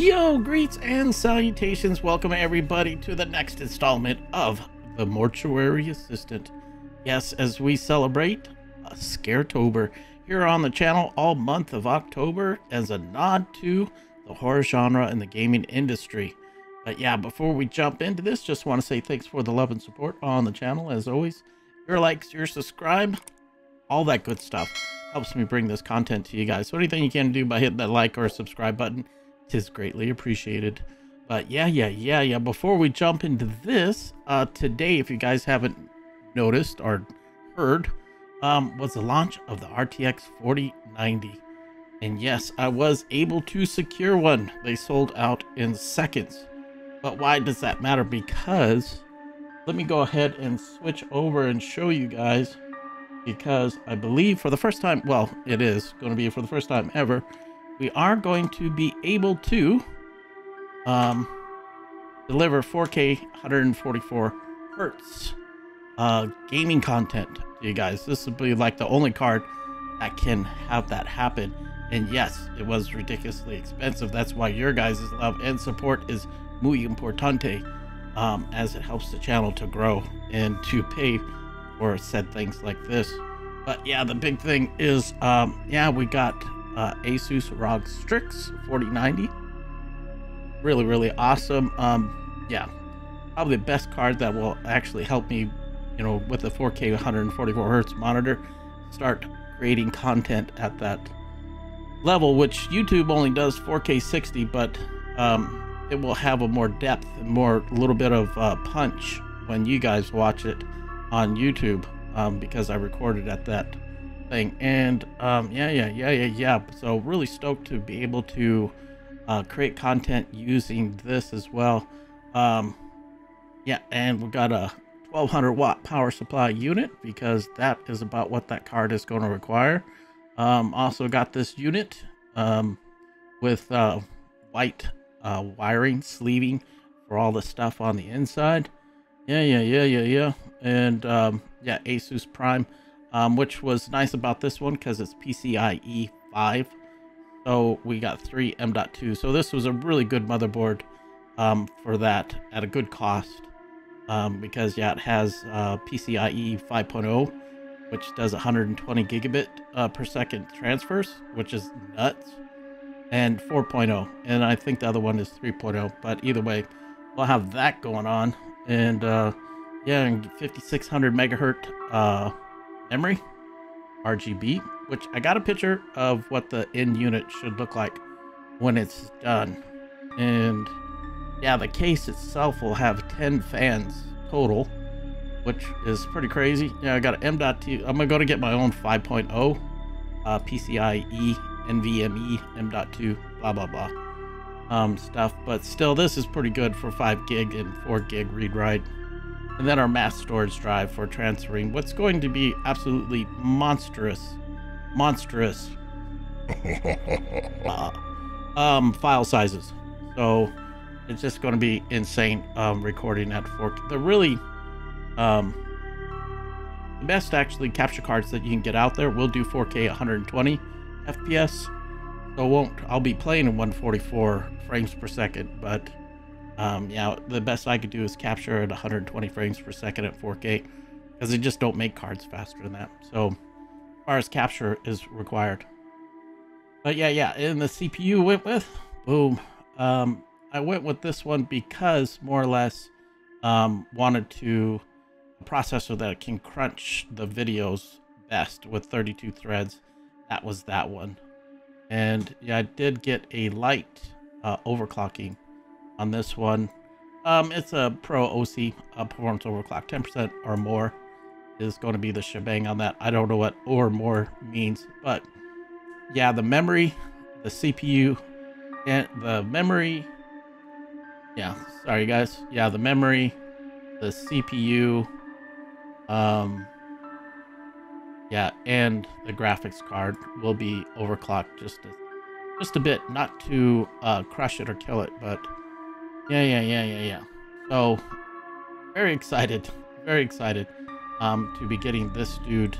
Yo, greets and salutations. Welcome everybody to the next installment of the Mortuary Assistant. Yes, as we celebrate a Scaretober here on the channel all month of October as a nod to the horror genre and the gaming industry. But yeah, before we jump into this, just want to say thanks for the love and support on the channel. As always, your likes, your subscribe, all that good stuff helps me bring this content to you guys. So anything you can do by hitting that like or subscribe button, it is greatly appreciated. But yeah, before we jump into this, today, if you guys haven't noticed or heard, was the launch of the RTX 4090. And yes, I was able to secure one. They sold out in seconds. But why does that matter? Because let me go ahead and switch over and show you guys, because I believe for the first time, well, it is going to be for the first time ever, we are going to be able to deliver 4K 144 Hertz gaming content to you guys. This will be like the only card that can have that happen. And yes, it was ridiculously expensive. That's why your guys' love and support is muy importante, as it helps the channel to grow and to pay for said things like this. But yeah, the big thing is, we got Asus ROG Strix 4090. Really awesome. Probably the best card that will actually help me, you know, with the 4K 144 Hertz monitor, start creating content at that level, which YouTube only does 4K 60, but it will have a more depth and more little bit of punch when you guys watch it on YouTube, because I recorded at that thing. And so really stoked to be able to create content using this as well. And we got a 1200 watt power supply unit, because that is about what that card is going to require. Also got this unit with white wiring, sleeving for all the stuff on the inside. And ASUS Prime, which was nice about this one because it's PCIe 5. So we got 3 M.2. So this was a really good motherboard for that at a good cost, because it has PCIe 5.0, which does 120 gigabit per second transfers, which is nuts, and 4.0. And I think the other one is 3.0, but either way, we'll have that going on. And and 5600 megahertz memory, RGB, which I got a picture of what the end unit should look like when it's done. And yeah, the case itself will have 10 fans total, which is pretty crazy. Yeah, I got an M.2. I'm gonna go to get my own 5.0 PCIe NVMe M.2 blah blah blah stuff, but still this is pretty good for 5 gig and 4 gig read write. And then our mass storage drive for transferring what's going to be absolutely monstrous file sizes. So it's just going to be insane recording at 4K. They're really the best actually capture cards that you can get out there. We'll do 4K 120 FPS. So I'll be playing in 144 frames per second, but the best I could do is capture at 120 frames per second at 4K, because they just don't make cards faster than that. So as far as capture is required. But yeah, and the CPU went with boom. I went with this one because more or less wanted to a processor that can crunch the videos best with 32 threads. That was that one. And yeah, I did get a light overclocking on this one. It's a pro OC performance overclock, 10% or more is going to be the shebang on that. I don't know what or more means, but yeah, the memory, the CPU, and the memory. Yeah, sorry guys. Yeah, the memory, the CPU, and the graphics card will be overclocked just a bit, not to crush it or kill it, but yeah. So very excited to be getting this dude,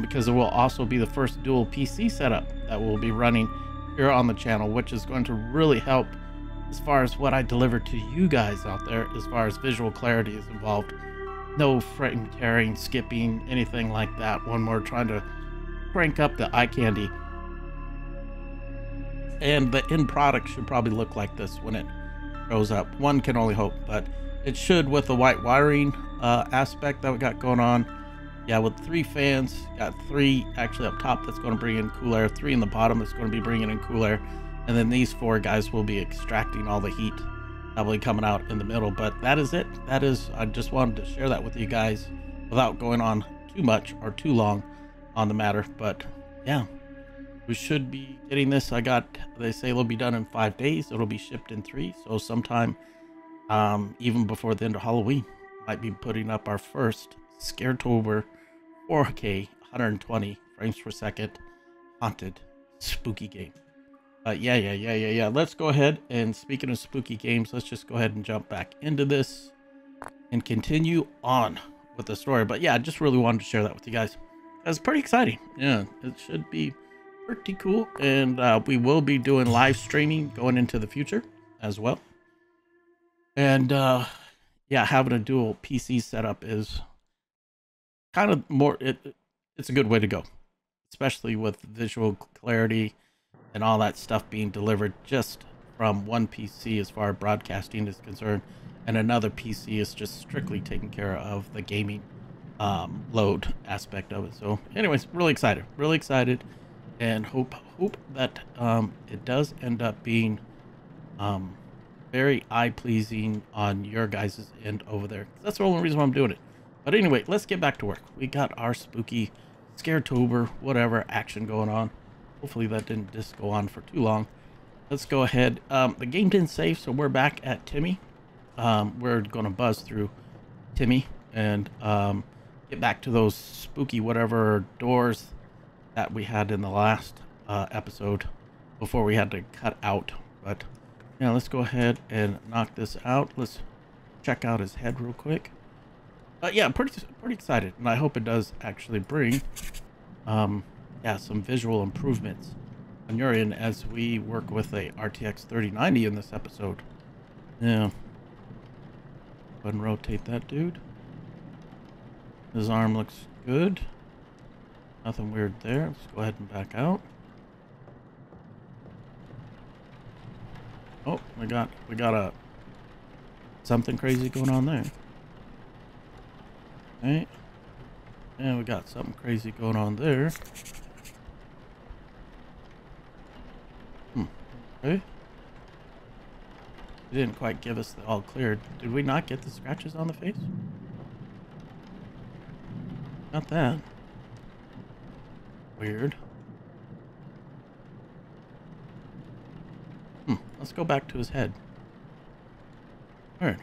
because it will also be the first dual PC setup that will be running here on the channel, which is going to really help as far as what I deliver to you guys out there, as far as visual clarity is involved. No fretting, tearing, skipping, anything like that when we're trying to crank up the eye candy. And the end product should probably look like this when it goes up. One can only hope, but it should with the white wiring aspect that we got going on. Yeah, with 3 fans, got 3 actually up top that's going to bring in cool air, 3 in the bottom that's going to be bringing in cool air, and then these 4 guys will be extracting all the heat, probably coming out in the middle. But that is it. That is, I just wanted to share that with you guys without going on too much or too long on the matter. But yeah, we should be getting this. I got, they say it'll be done in 5 days. It'll be shipped in 3, so sometime even before the end of Halloween, might be putting up our first Scaretober 4K 120 frames per second haunted spooky game. Yeah, let's go ahead, and speaking of spooky games, let's just go ahead and jump back into this and continue on with the story. But yeah, I just really wanted to share that with you guys. That's pretty exciting. Yeah, it should be pretty cool, and we will be doing live streaming going into the future as well. And yeah, having a dual PC setup is kind of more, it's a good way to go, especially with visual clarity and all that stuff being delivered just from one PC as far as broadcasting is concerned, and another PC is just strictly taking care of the gaming load aspect of it. So anyways, really excited, and hope that it does end up being very eye-pleasing on your guys' end over there. That's the only reason why I'm doing it. But anyway, let's get back to work. We got our spooky Scaretober, whatever, action going on. Hopefully that didn't just go on for too long. Let's go ahead. The game didn't save, so we're back at Timmy. We're going to buzz through Timmy and get back to those spooky whatever doors that we had in the last episode before we had to cut out. But yeah, let's go ahead and knock this out. Let's check out his head real quick. Yeah, I'm pretty excited, and I hope it does actually bring... yeah, some visual improvements on your end as we work with a RTX 3090 in this episode. Yeah. Go ahead and rotate that dude. His arm looks good. Nothing weird there. Let's go ahead and back out. Oh, we got a something crazy going on there. Alright. Yeah, we got something crazy going on there. Okay. They didn't quite give us the all cleared. Did we not get the scratches on the face? Not that. Weird. Let's go back to his head. Weird.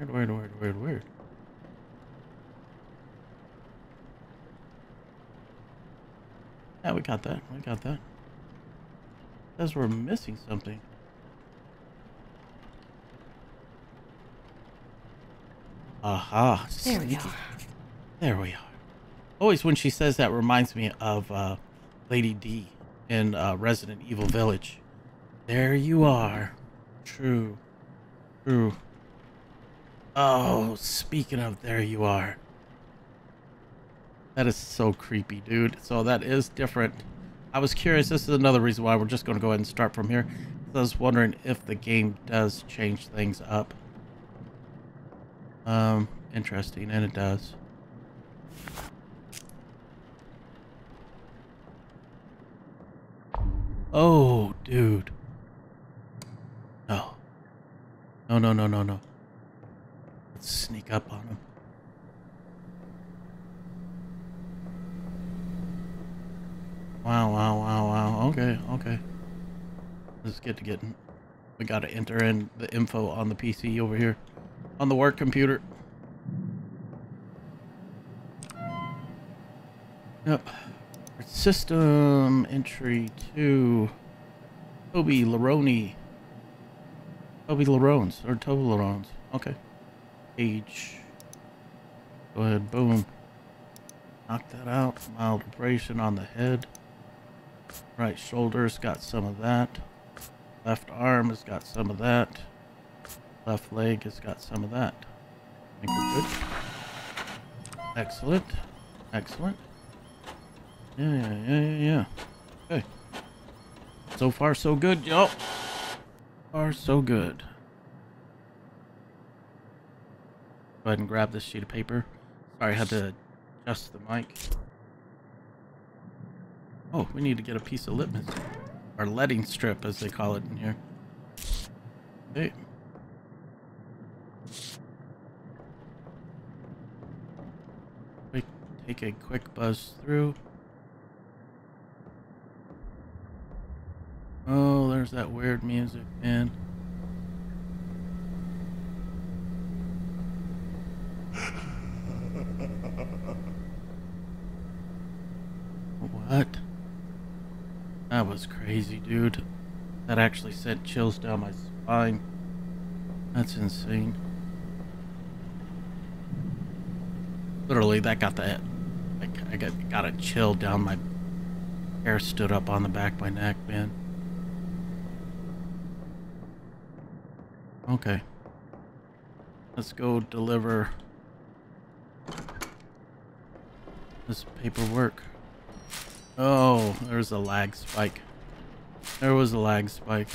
Weird. Yeah, we got that. Says we're missing something. Aha. There we are. Always when she says that reminds me of Lady D in Resident Evil Village. There you are. True. Oh, speaking of there you are. That is so creepy, dude. So that is different. I was curious. This is another reason why we're just going to go ahead and start from here. I was wondering if the game does change things up. Interesting, and it does. Oh, dude. No. Let's sneak up on him. Wow. Okay. This is good to get in. We got to enter in the info on the PC over here. On the work computer. Yep. System entry to Toby Laroni. Toby Larones. Okay. Age. Go ahead. Boom. Knock that out. Mild abrasion on the head. Right shoulder's got some of that. Left arm has got some of that. Left leg has got some of that. I think we're good. Excellent. Excellent. Yeah. Okay. So far, so good, yo. So far, so good. Go ahead and grab this sheet of paper. Sorry, I had to adjust the mic. Oh, we need to get a piece of litmus. Or leading strip, as they call it in here. Okay. Take a quick buzz through. Oh, there's that weird music, man. What? That was crazy, dude. That actually sent chills down my spine. That's insane. Literally, that got the... I got a chill down my... Hair stood up on the back of my neck, man. Okay. Let's go deliver... this paperwork. Oh, there's a lag spike. There was a lag spike.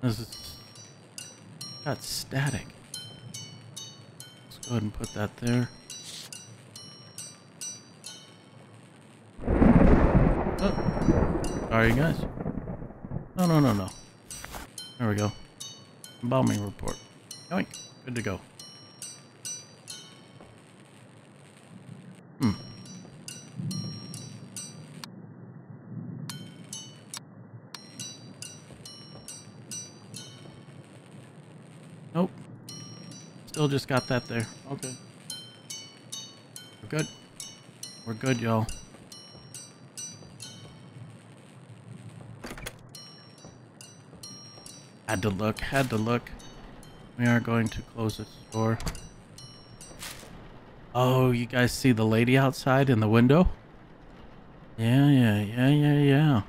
This is... got static. Let's go ahead and put that there. Oh, sorry guys. No. There we go. Embalming report. Yoink. Good to go. Hmm. Nope. Still just got that there. Okay. We're good. We're good, y'all. Had to look. We are going to close this door. Oh, you guys see the lady outside in the window? Yeah.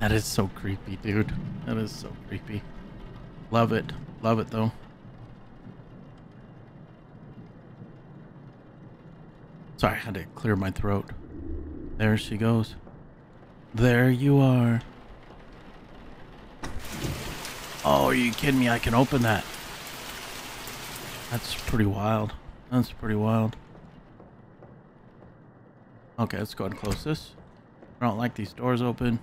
That is so creepy, dude. That is so creepy. Love it. Love it, though. Sorry, I had to clear my throat. There she goes. There you are. Oh, are you kidding me? I can open that. That's pretty wild. That's pretty wild. Okay, let's go ahead and close this. I don't like these doors open.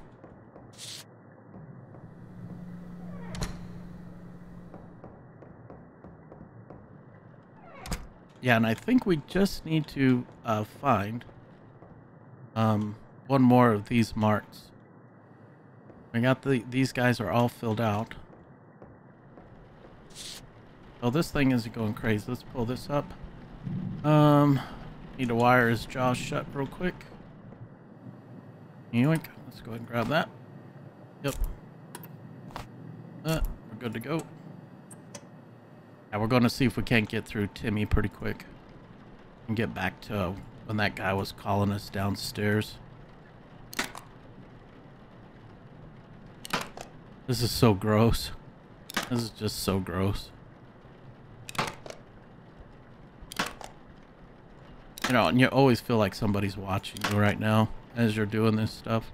Yeah, and I think we just need to find one more of these marks. We got these guys are all filled out. Oh, this thing isn't going crazy. Let's pull this up. Need to wire his jaw shut real quick. Yoink. Let's go ahead and grab that. Yep. We're good to go. Now we're going to see if we can't get through Timmy pretty quick. And get back to when that guy was calling us downstairs. This is so gross. This is just so gross. You know, and you always feel like somebody's watching you right now as you're doing this stuff.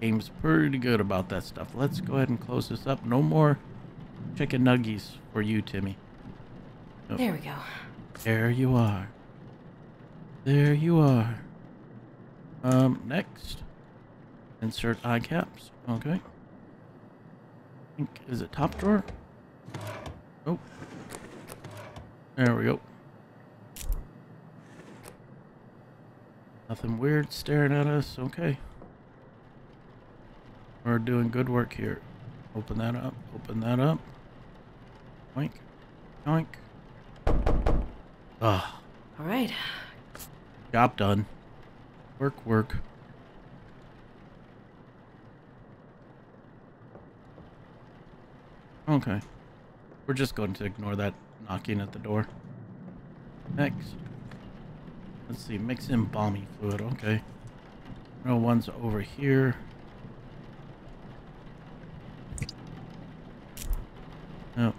Game's pretty good about that stuff. Let's go ahead and close this up. No more chicken nuggies for you, Timmy. Oh. There we go. There you are. There you are. Next. Insert eye caps. Okay. I think, is it top drawer? Oh. There we go. Nothing weird staring at us. Okay. We're doing good work here. Open that up. Open that up. Oink. Oink. Ah. All right. Job done. Work, work. Okay. We're just going to ignore that knocking at the door. Next. Let's see, mix in balmy fluid, okay. No one's over here. No.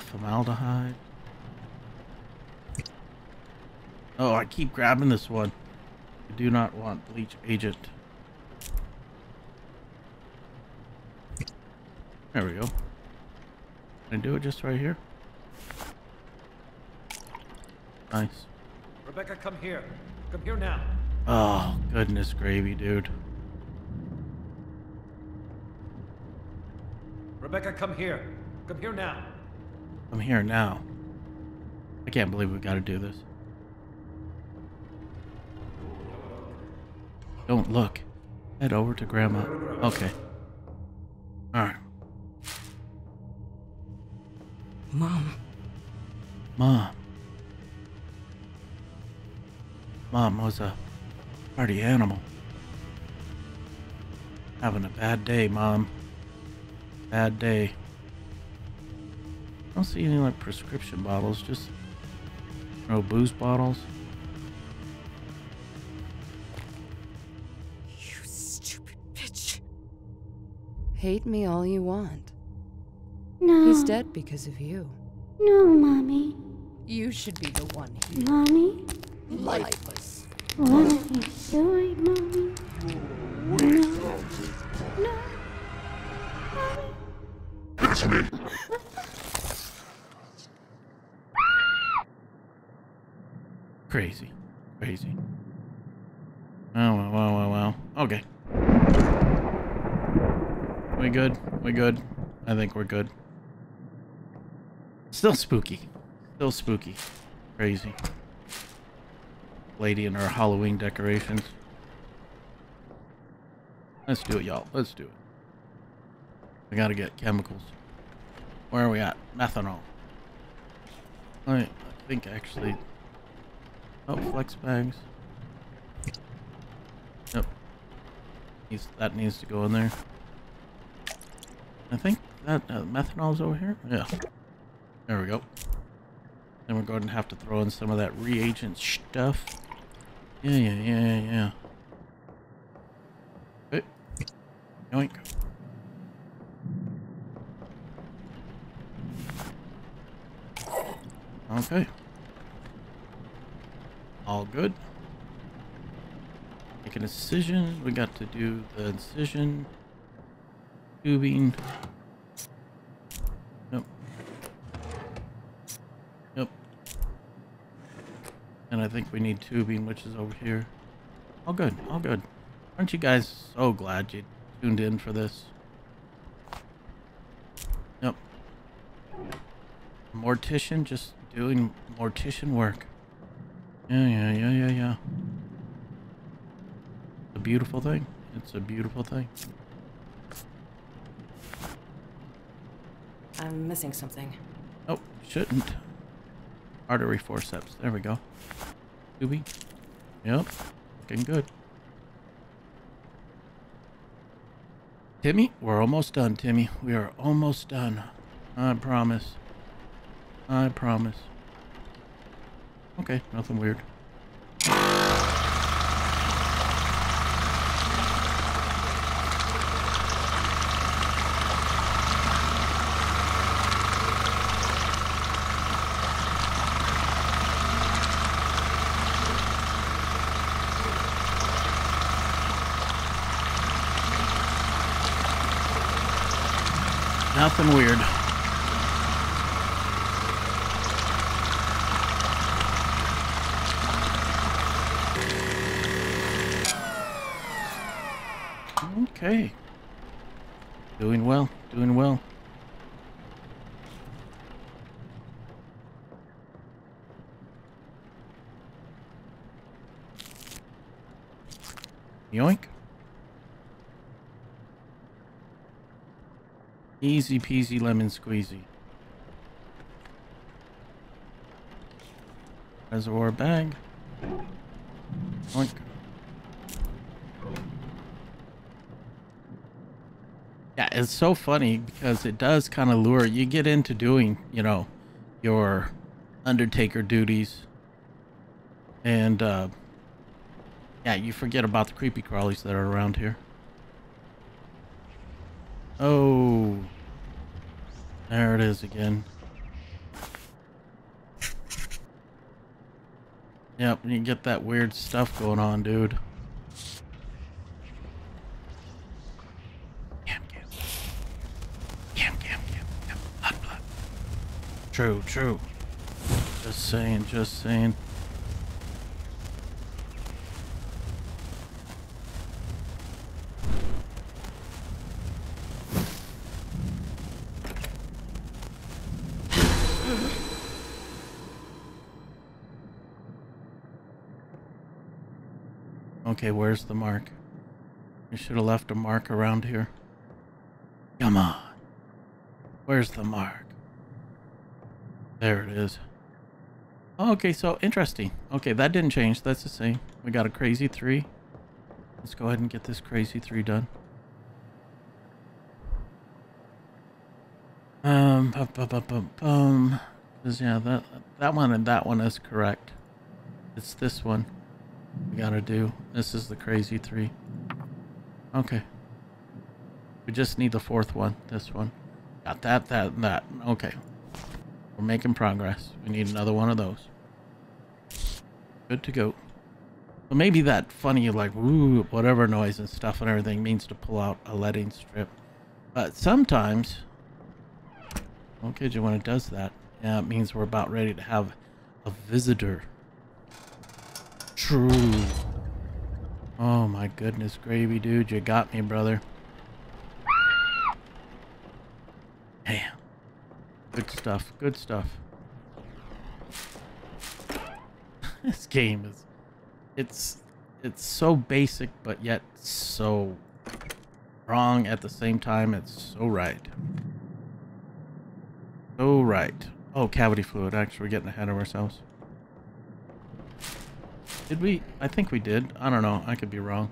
Formaldehyde. Oh, I keep grabbing this one. I do not want bleach agent. There we go. Can I do it just right here? Nice. Rebecca, come here. Come here now. Oh, goodness gravy, dude. Rebecca, come here. Come here now. I'm here now. I can't believe we've got to do this. Don't look. Head over to Grandma. Okay. Alright. Mom was a party animal. Having a bad day, Mom. Bad day. I don't see any like prescription bottles, just no booze bottles. You stupid bitch. Hate me all you want. No. He's dead because of you. No, Mommy. You should be the one here. Mommy? Lifeless. What are you doing, Mommy? No. No. Mommy. It's me. Crazy. Crazy. Oh, wow, wow, wow, wow. Okay. We good? We good? I think we're good. Still spooky. Still spooky. Crazy. Lady and her Halloween decorations. Let's do it, y'all. Let's do it. We gotta get chemicals. Where are we at? Methanol. I think actually... Oh, flex bags. Yep. That needs to go in there. I think that methanol's over here? Yeah. There we go. Then we're going to have to throw in some of that reagent stuff. Yeah. Hey. Yoink. Okay. All good. Make an incision. We got to do the incision. Tubing. Nope. And I think we need tubing, which is over here. All good. All good. Aren't you guys so glad you tuned in for this? Nope. Mortician, just doing mortician work. Yeah. It's a beautiful thing. It's a beautiful thing. I'm missing something. Oh, shouldn't. Artery forceps. There we go. Doobie. Yep. Looking good. Timmy, we're almost done, Timmy. We are almost done. I promise. I promise. Okay, nothing weird. Nothing weird. Okay. Doing well, doing well. Yoink. Easy peasy lemon squeezy. Reservoir bag. Yoink. It's so funny because it does kind of lure you get into doing, you know, your undertaker duties, And yeah, you forget about the creepy crawlies that are around here. Oh, there it is again. Yep, you get that weird stuff going on, dude. Cam. Blood. True. Just saying. Okay, where's the mark? You should have left a mark around here. Come on. Where's the mark? There it is. Oh, okay, so interesting. Okay, that didn't change. That's the same. We got a crazy 3. Let's go ahead and get this crazy 3 done. Because, yeah, that one and that one is correct. It's this one. We gotta do. This is the crazy 3. Okay. We just need the 4th one. This one. Got that, and that. Okay. We're making progress. We need another one of those. Good to go. But maybe that funny, like, woo, whatever noise and stuff and everything means to pull out a leading strip. But sometimes, okay, when it does that, yeah, it means we're about ready to have a visitor. True. Oh my goodness, gravy, dude, you got me, brother. Damn. Good stuff. This game is, it's so basic, but yet so wrong at the same time. It's so right. So right. Oh, cavity fluid. Actually, we're getting ahead of ourselves. Did we? I think we did. I don't know. I could be wrong.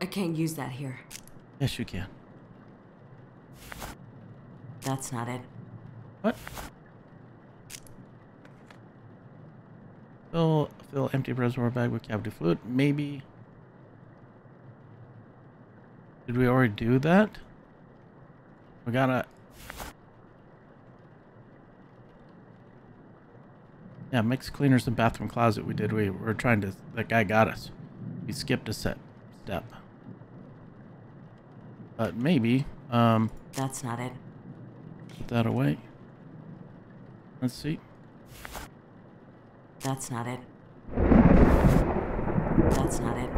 I can't use that here. Yes, you can. That's not it. What? Fill empty reservoir bag with cavity fluid. Maybe. Did we already do that? We gotta. Yeah, mix cleaners and bathroom closet. We did. We were trying to. That guy got us. We skipped a step. But maybe. That's not it. Put that away. Let's see. That's not it. That's not it.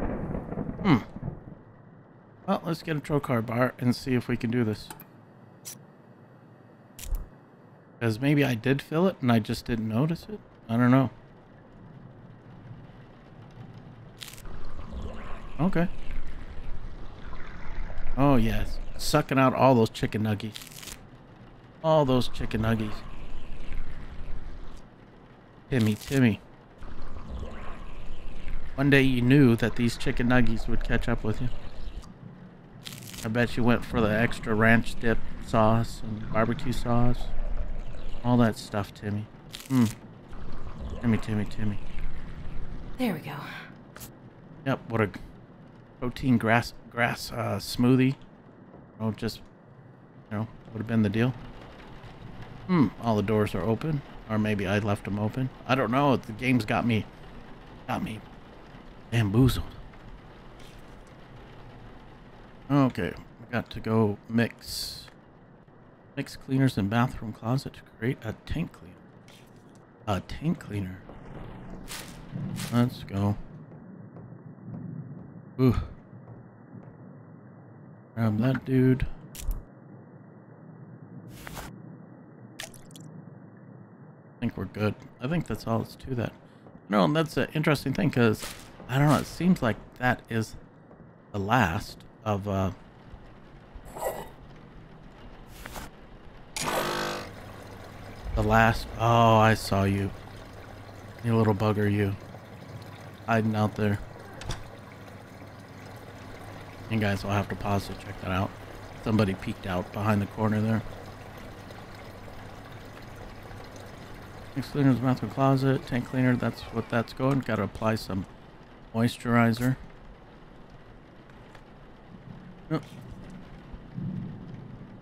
Hmm. Well, let's get a trocar bar and see if we can do this. Because maybe I did fill it and I just didn't notice it. I don't know. Okay. Oh, yes. Sucking out all those chicken nuggies. Timmy. One day you knew that these chicken nuggies would catch up with you. I bet you went for the extra ranch dip sauce and barbecue sauce. All that stuff, Timmy. Hmm. Timmy. There we go. Yep, what a protein grass smoothie. Oh, just, you know, would have been the deal. Hmm, all the doors are open. Or maybe I left them open. I don't know. The game's got me bamboozled. Okay, we got to go mix. Mix cleaners and bathroom closet to create a tank cleaner. Let's go. Ooh. Grab that dude. I think we're good. I think that's all it's to that. No, and that's an interesting thing because, I don't know, it seems like that is the last of, oh, I saw you. You little bugger, you. Hiding out there. You guys will have to pause to check that out. Somebody peeked out behind the corner there. Tank cleaner's bathroom closet. Tank cleaner, that's what that's going. Got to apply some moisturizer. Oops.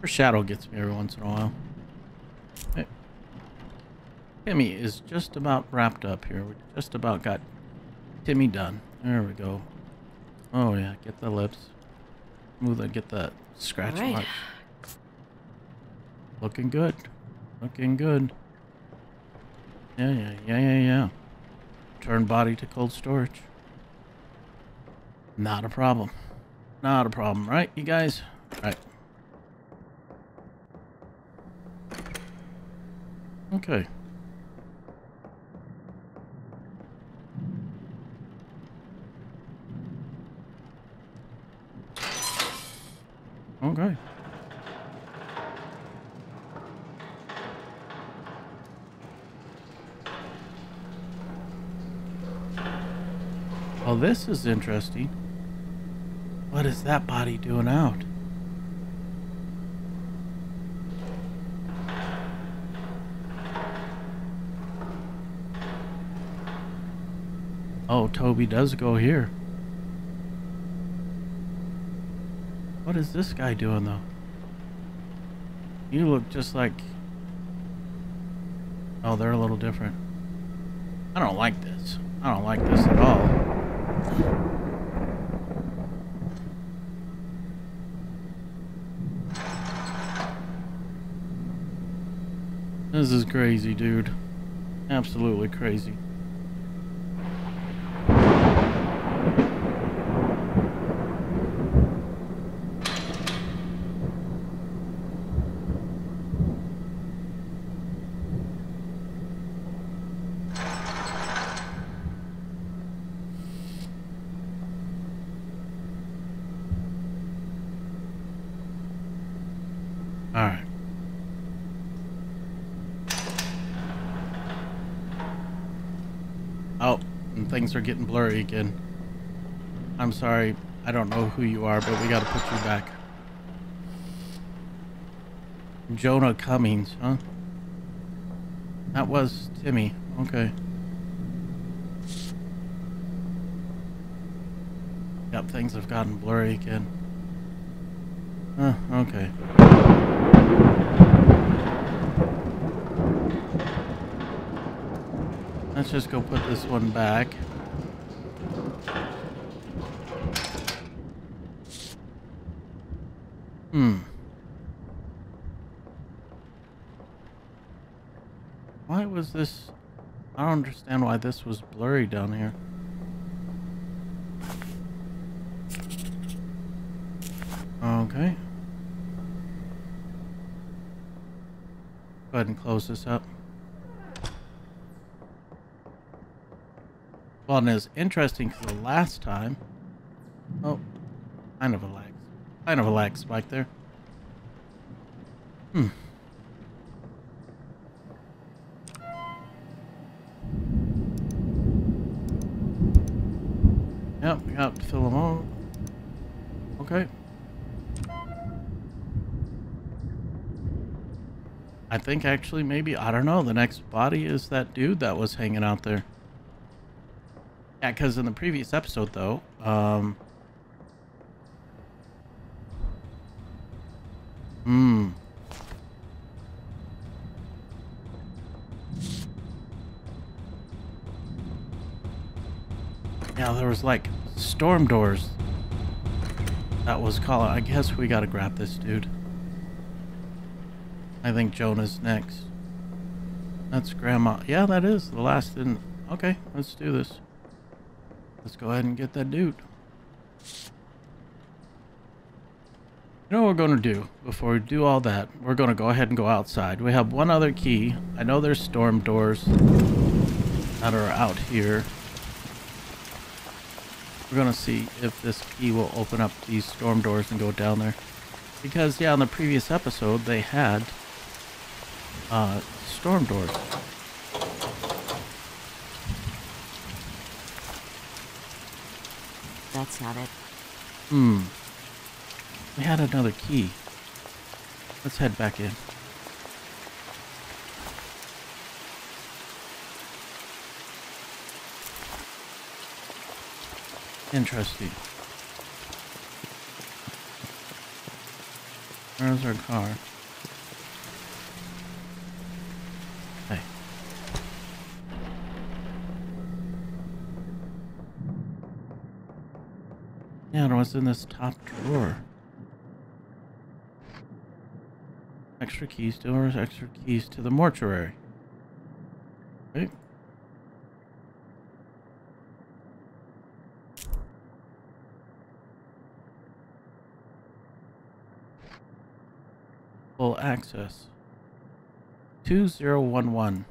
Her shadow gets me every once in a while. Okay. Timmy is just about wrapped up here. We just about got Timmy done. There we go. Oh yeah, get the lips. Smooth and get that scratch mark. Right. Looking good. Looking good. Yeah. Turn body to cold storage. Not a problem. Not a problem, right, you guys? All right. Okay. Okay. Well, this is interesting. What is that body doing out? Oh, Toby does go here. What is this guy doing, though? You look just like... Oh, they're a little different. I don't like this. I don't like this at all. This is crazy, dude. Absolutely crazy. Are getting blurry again. I'm sorry, I don't know who you are, but we gotta put you back. Jonah Cummings, huh? That was Timmy. Okay. Yep, things have gotten blurry again. Okay. Let's just go put this one back. Why was this? I don't understand why this was blurry down here. Okay. Go ahead and close this up. Well, and it's interesting because the last time... Oh, kind of a lag. Kind of a lag spike there. Yep, we have to fill them all. Okay. I think actually maybe, I don't know, the next body is that dude that was hanging out there. Yeah, because in the previous episode, though, yeah, there was, like, storm doors that was calling. I guess we gotta grab this dude. I think Jonah's next. That's Grandma. Yeah, that is the last in... Okay, let's do this. Let's go ahead and get that dude. You know what we're going to do? Before we do all that, we're going to go ahead and go outside. We have one other key. I know there's storm doors that are out here. We're going to see if this key will open up these storm doors and go down there. Because, yeah, in the previous episode, they had storm doors. That's not it. We had another key. Let's head back in. Interesting. Where's our car? Hey. Yeah, and what's in this top drawer? Extra keys to doors, extra keys to the mortuary. Right? Full access. 2011.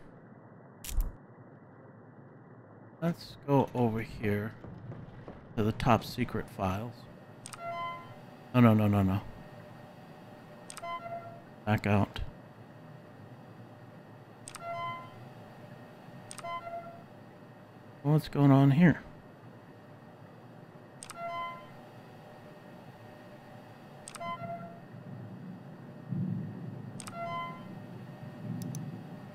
Let's go over here to the top secret files. Oh, no, no, no, no. Back out. What's going on here?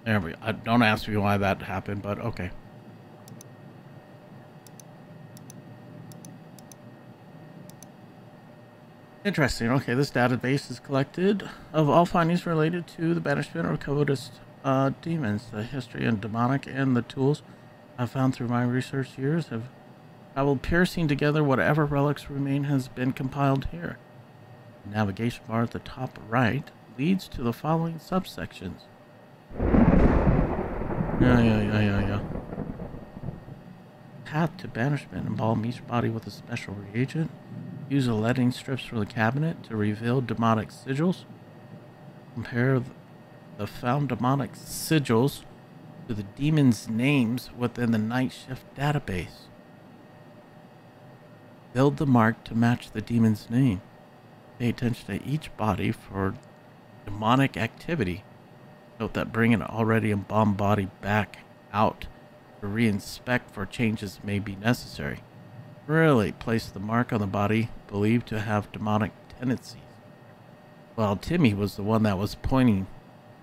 There we go. Don't ask me why that happened, but okay. Interesting. Okay, this database is collected of all findings related to the banishment of covetous demons. The history and demonic and the tools I've found through my research years have traveled piercing together. Whatever relics remain has been compiled here. The navigation bar at the top right leads to the following subsections. Yeah. Path to banishment. Embalm each body with a special reagent. Use the leading strips from the cabinet to reveal demonic sigils. Compare the found demonic sigils to the demons' names within the night shift database. Build the mark to match the demon's name. Pay attention to each body for demonic activity. Note that bringing an already embalmed body back out to reinspect for changes may be necessary. Really place the mark on the body believed to have demonic tendencies. Well, Timmy was the one that was pointing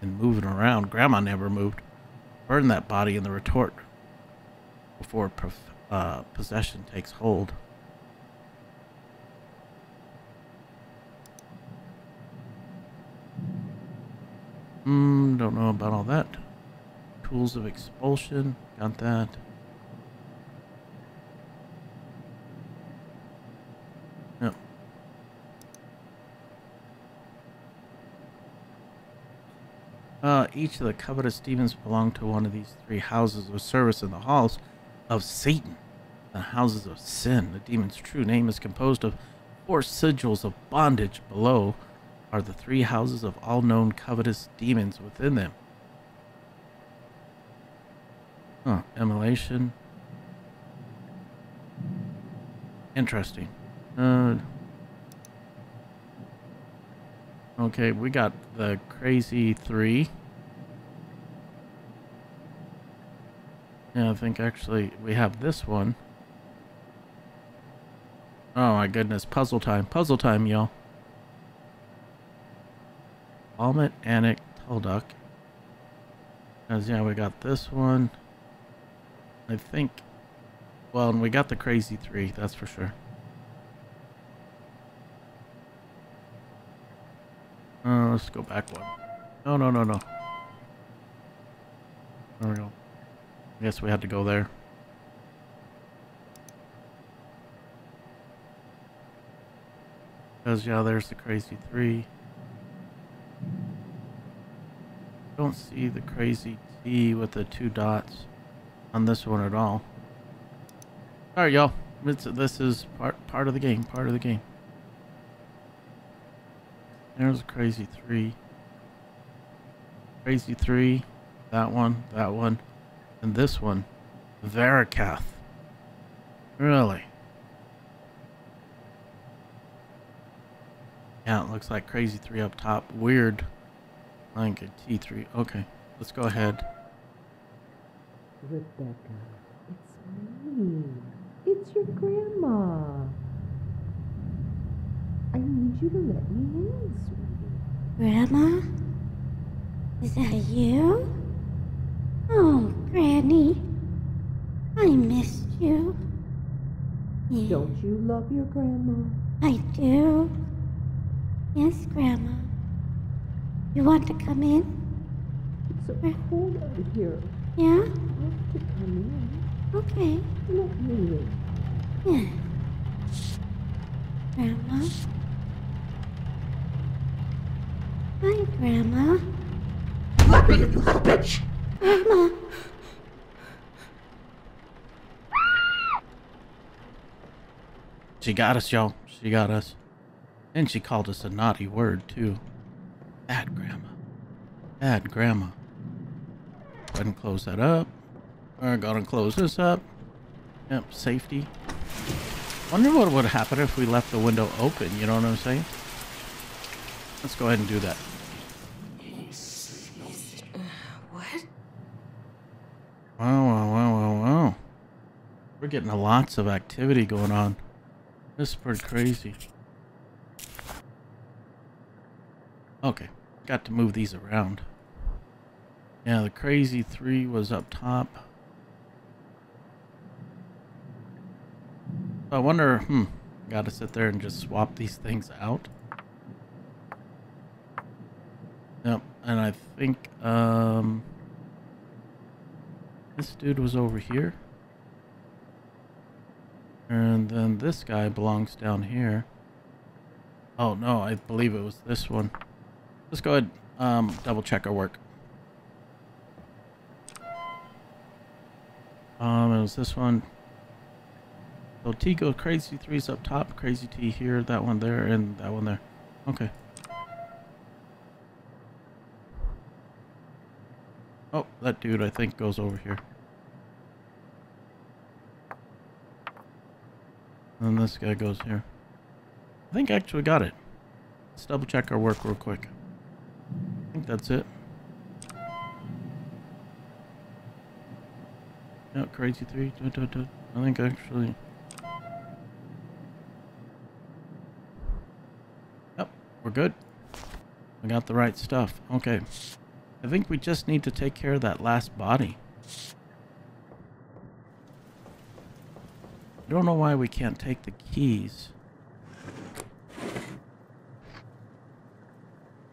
and moving around. Grandma never moved. Burn that body in the retort before possession takes hold. Don't know about all that. Tools of expulsion. Got that. Each of the covetous demons belong to one of these three houses of service in the halls of Satan, the houses of sin. The demon's true name is composed of four sigils of bondage. Below are the three houses of all known covetous demons within them. Huh, emulation. Interesting. Okay, we got the crazy three. Yeah, I think actually we have this one. Oh my goodness, puzzle time. Puzzle time, y'all. Almet, Anik, Tulduck. Because, yeah, we got this one. I think... Well, and we got the crazy three, that's for sure. Let's go back one. No, no, no, no. There we go. I guess we had to go there. Because, yeah, there's the crazy three. Don't see the crazy T with the two dots on this one at all. Alright, y'all. This is part of the game. Part of the game. There's a crazy three. Crazy three. That one, and this one. Veracath. Really? Yeah, it looks like crazy three up top. Weird. Like a T3. Okay, let's go ahead. Rebecca, it's me. It's your grandma. I need you to let me in, sweetie. Grandma? Is that you? Oh, Granny. I missed you. Yeah. Don't you love your grandma? I do. Yes, Grandma. You want to come in? It's so cold out here. Yeah? I want to come in. Okay. Let me in. Yeah. Grandma? Hi, Grandma. Let me in, you little bitch! Grandma! She got us, y'all. She got us. And she called us a naughty word, too. Bad Grandma. Bad Grandma. Go ahead and close that up. We're gonna close this up. Yep, safety. Wonder what would happen if we left the window open, you know what I'm saying? Let's go ahead and do that. What? Wow, wow, wow, wow, wow. We're getting lots of activity going on. This is pretty crazy. Okay, got to move these around. Yeah, the crazy three was up top. So I wonder, gotta sit there and just swap these things out. Yep, and I think, this dude was over here. And then this guy belongs down here. Oh no, I believe it was this one. Let's go ahead and double check our work. It was this one. So T go crazy threes up top, crazy T here, that one there, and that one there. Okay. Oh, that dude I think goes over here. And this guy goes here. I think I actually got it. Let's double check our work real quick. I think that's it. No, crazy three. I think actually. Yep, we're good. We got the right stuff. Okay. I think we just need to take care of that last body. I don't know why we can't take the keys.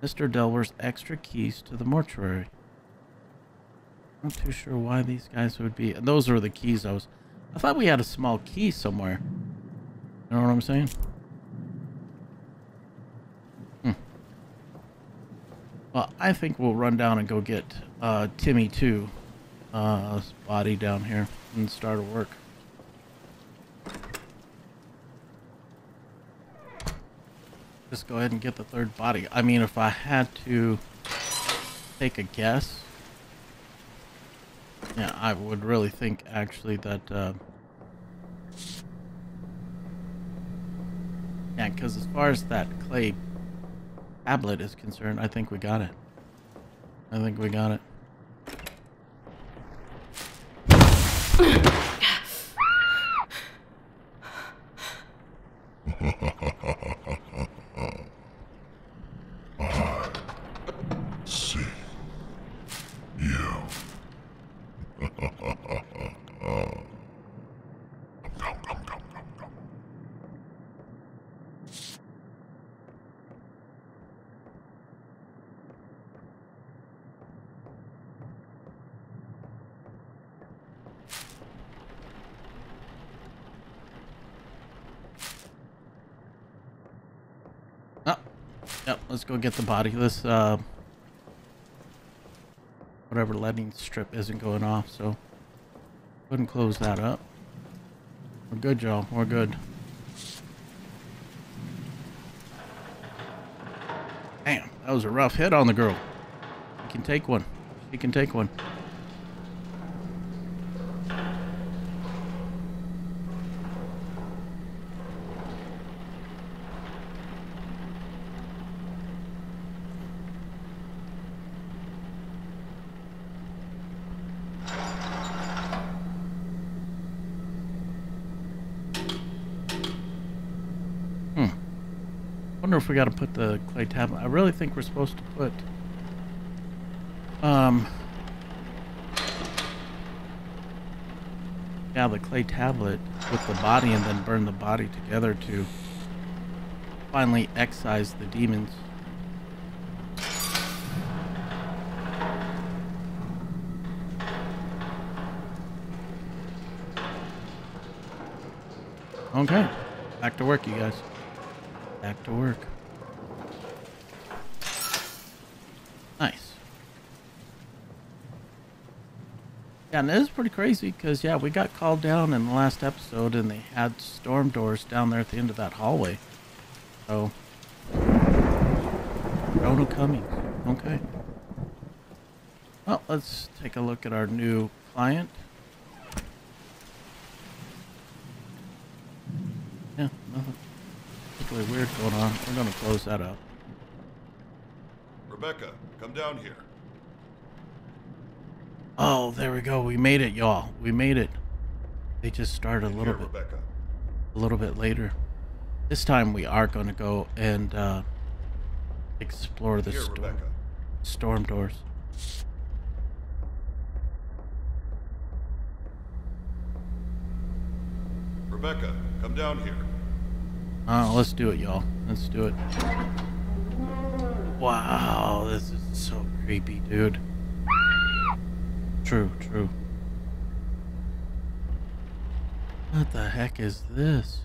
Mr. Delwer's extra keys to the mortuary. Not too sure why these guys would be. Those are the keys I thought we had a small key somewhere. You know what I'm saying? Well, I think we'll run down and go get Timmy 2's body down here and start work. Just go ahead and get the third body. I mean, if I had to take a guess, yeah, I would really think actually that, yeah, because as far as that clay tablet is concerned, I think we got it. I think we got it. Let's go get the body. This, whatever lighting strip isn't going off, so go ahead and close that up. We're good, y'all. We're good. Damn, that was a rough hit on the girl. She can take one. She can take one. If we got to put the clay tablet, I really think we're supposed to put Yeah, the clay tablet with the body and then burn the body together to finally excise the demons. Okay, back to work, you guys. Back to work. Nice. Yeah, and it is pretty crazy because, yeah, we got called down in the last episode and they had storm doors down there at the end of that hallway. So, Jonah Cummings. Okay. Well, let's take a look at our new client. Yeah, nothing particularly weird going on. We're going to close that up. Rebecca, come down here. Oh, there we go. We made it, y'all. We made it. They just started a little bit later. This time we are going to go and explore the storm doors. Rebecca, come down here. Let's do it, y'all. Let's do it. Wow, this is so creepy, dude. True, true. What the heck is this?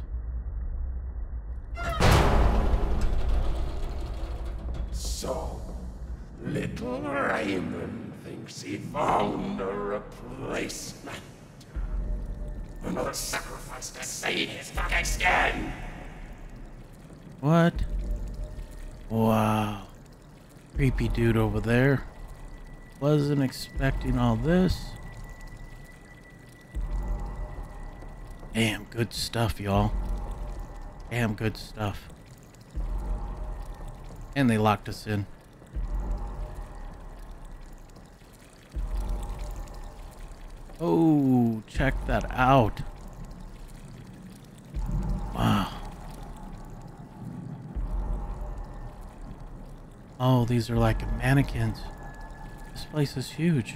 So, little Raymond thinks he found a replacement. Another sacrifice to save his fucking skin! What? Wow. Creepy dude over there. Wasn't expecting all this. Damn good stuff, y'all. Damn good stuff. And they locked us in. Oh, check that out. Wow. Oh, these are like mannequins. This place is huge.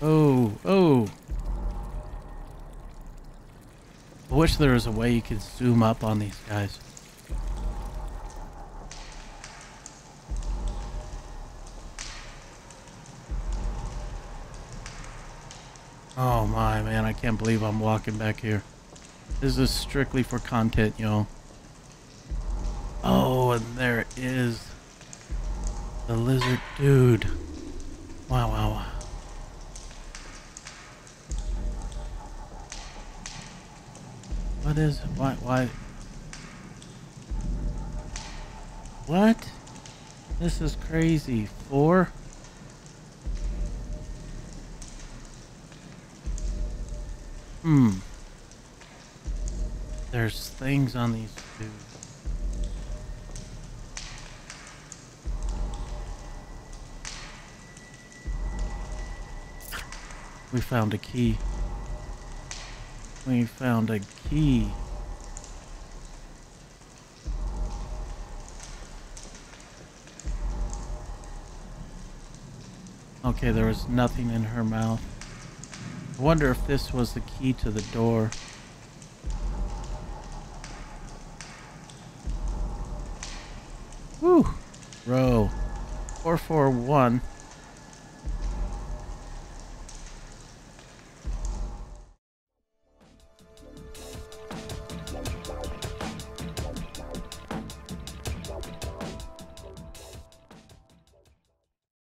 Oh, oh. I wish there was a way you could zoom up on these guys. Oh my man, I can't believe I'm walking back here. This is strictly for content, y'all. Oh, and there is the lizard dude. Wow, wow, wow. What is, why? What? This is crazy. Four? Hmm. There's things on these dudes. We found a key. We found a key. Okay, there was nothing in her mouth. I wonder if this was the key to the door. Whew. Row 441.